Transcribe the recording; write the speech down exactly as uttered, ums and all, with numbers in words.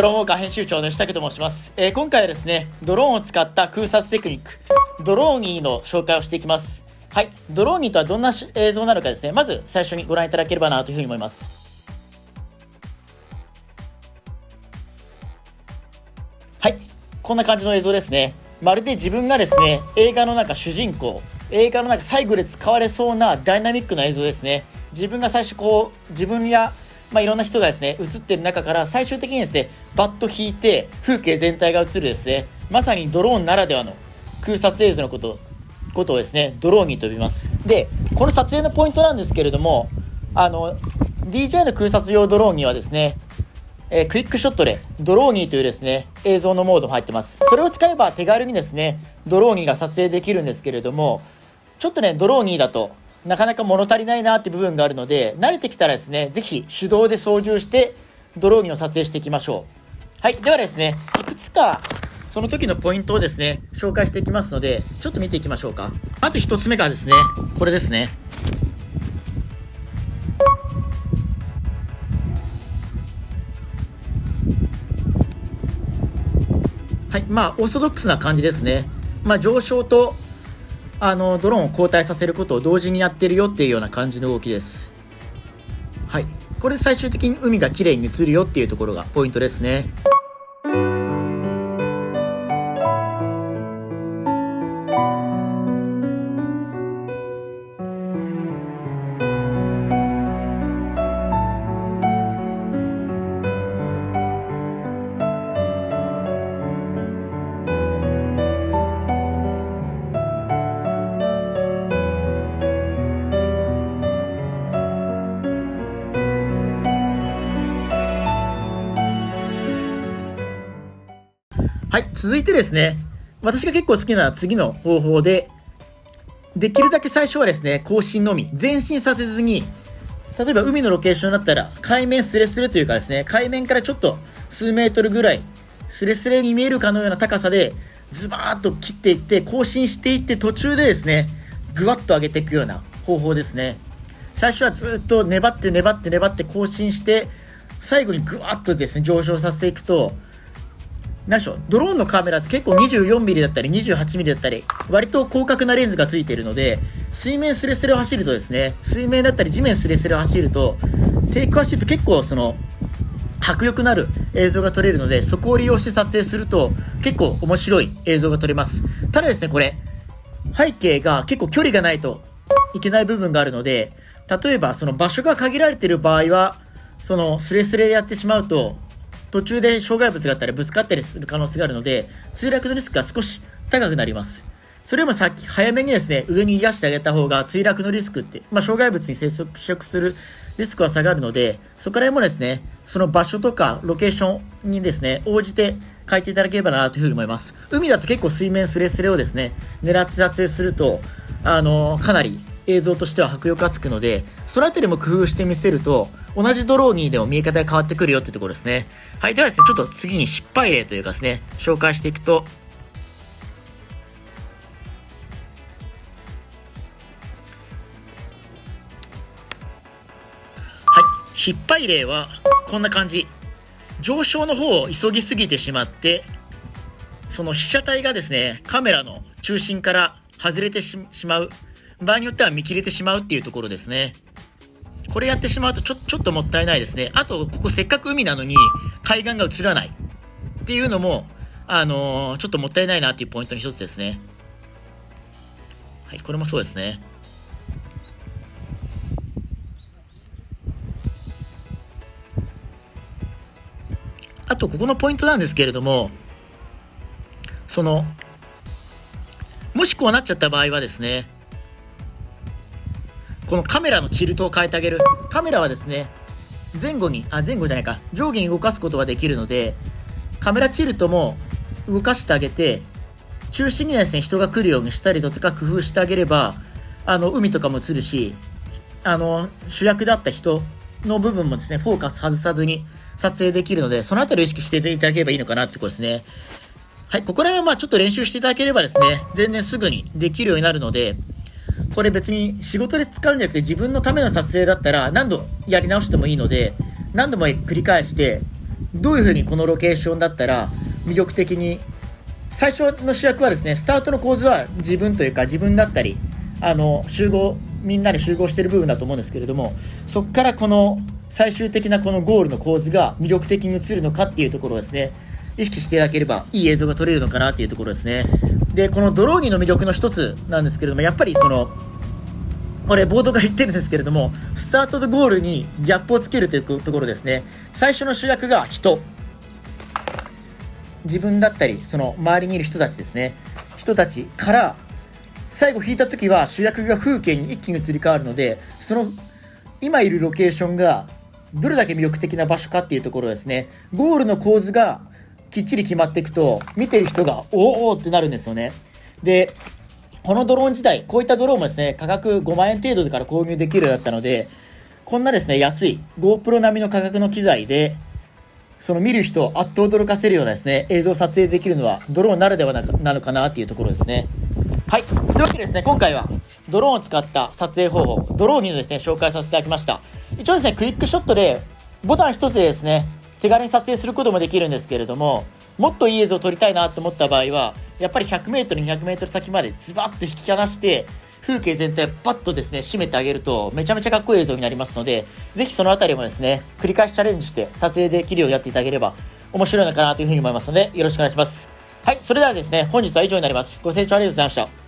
ドローンウォーカー編集長の吉武と申します、えー、今回はですねドローンを使った空撮テクニックドローニーの紹介をしていきます。はい、ドローニーとはどんな映像なのかですね、まず最初にご覧いただければなというふうに思います。はい、こんな感じの映像ですね。まるで自分がですね映画の中主人公映画の中最後で使われそうなダイナミックな映像ですね。自分が最初こう自分やまあいろんな人がですね映ってる中から最終的にですねバッと引いて風景全体が映るですね、まさにドローンならではの空撮映像のことことをですねドローンに飛びます。でこの撮影のポイントなんですけれども、あの ディージェー の空撮用ドローンにはですね、えー、クイックショットでドローニーというですね映像のモードも入ってます。それを使えば手軽にですねドローニーが撮影できるんですけれども、ちょっとねドローニーだとなかなか物足りないなって部分があるので、慣れてきたらですね是非手動で操縦してドローニーを撮影していきましょう。はい、ではですねいくつかその時のポイントをですね紹介していきますので、ちょっと見ていきましょうか。まずひとつめがですねこれですね。はい、まあオーソドックスな感じですね。まあ上昇とあのドローンを後退させることを同時にやってるよっていうような感じの動きです。はい、これ最終的に海がきれいに映るよっていうところがポイントですね。はい、続いてですね私が結構好きな次の方法で、できるだけ最初はですね後進のみ前進させずに、例えば海のロケーションだったら海面スレスレというかですね海面からちょっと数メートルぐらいスレスレに見えるかのような高さでズバーッと切っていって後進していって、途中でですねぐわっと上げていくような方法ですね。最初はずっと粘って粘って粘って後進して、最後にぐわっとですね上昇させていくと、何でしょう、ドローンのカメラって結構 にじゅうよんミリ だったり にじゅうはちミリ だったり割と広角なレンズがついているので、水面スレスレを走るとですね水面だったり地面スレスレを走るとテイク走ると結構その迫力のある映像が撮れるので、そこを利用して撮影すると結構面白い映像が撮れます。ただですねこれ背景が結構距離がないといけない部分があるので、例えばその場所が限られている場合はそのスレスレでやってしまうと途中で障害物があったりぶつかったりする可能性があるので、墜落のリスクが少し高くなります。それよりも先早めにですね上に癒してあげた方が墜落のリスクって、まあ、障害物に接触するリスクは下がるので、そこら辺もですねその場所とかロケーションにですね応じて変えていただければなというふうに思います。海だと結構水面スレスレをですね狙って撮影するとあのかなり映像としては迫力がつくので、その辺りも工夫してみせると同じドローニーでも見え方が変わってくるよってところですね。はい、ではですねちょっと次に失敗例というかですね紹介していくと、はい、失敗例はこんな感じ。上昇の方を急ぎすぎてしまって、その被写体がですねカメラの中心から外れて し, しまう場合によっては見切れてしまうっていうところですね。これやってしまうとちょ、ちょっともったいないですね。あとここせっかく海なのに海岸が映らないっていうのも、あのー、ちょっともったいないなっていうポイントの一つですね。はい、これもそうですね。あとここのポイントなんですけれども、そのもしこうなっちゃった場合はですねこのカメラのチルトを変えてあげる。カメラはですね前後にあ前後じゃないか上下に動かすことができるので、カメラチルトも動かしてあげて中心にですね人が来るようにしたりとか工夫してあげれば、あの海とかも映るし、あの主役だった人の部分もですねフォーカス外さずに撮影できるので、その辺りを意識していただければいいのかなってことですね。はい、ここら辺はまあちょっと練習していただければですね全然すぐにできるようになるので、これ別に仕事で使うんじゃなくて自分のための撮影だったら何度やり直してもいいので、何度も繰り返してどういうふうにこのロケーションだったら魅力的に、最初の主役はですね、スタートの構図は自分というか自分だったり、あの集合みんなで集合してる部分だと思うんですけれども、そこからこの最終的なこのゴールの構図が魅力的に映るのかっていうところをですね、意識していただければいい映像が撮れるのかなっていうところですね。でこのドローニーの魅力の一つなんですけれども、やっぱりそのこれ冒頭から言ってるんですけれども、スタートとゴールにギャップをつけるというところですね。最初の主役が人、自分だったりその周りにいる人たちですね、人たちから最後引いた時は主役が風景に一気に移り変わるので、その今いるロケーションがどれだけ魅力的な場所かっていうところですね。ゴールの構図がきっちり決まっていくと見てる人がおーおーってなるんですよね。でこのドローン自体、こういったドローンもですね、価格ごまんえん程度から購入できるようだったので、こんなですね、安い GoPro 並みの価格の機材で、その見る人をあっと驚かせるようなですね、映像を撮影できるのはドローンならではなのかなっていうところですね。はい。というわけでですね、今回はドローンを使った撮影方法、ドローンにですね、紹介させていただきました。一応ですね、クイックショットで、ボタン一つでですね、手軽に撮影することもできるんですけれども、もっといい映像を撮りたいなと思った場合は、やっぱり ひゃくメートル、にひゃくメートル 先までズバッと引き離して、風景全体をパッとですね、締めてあげると、めちゃめちゃかっこいい映像になりますので、ぜひそのあたりもですね、繰り返しチャレンジして撮影できるようにやっていただければ、面白いのかなというふうに思いますので、よろしくお願いします。はい、それではですね、本日は以上になります。ご清聴ありがとうございました。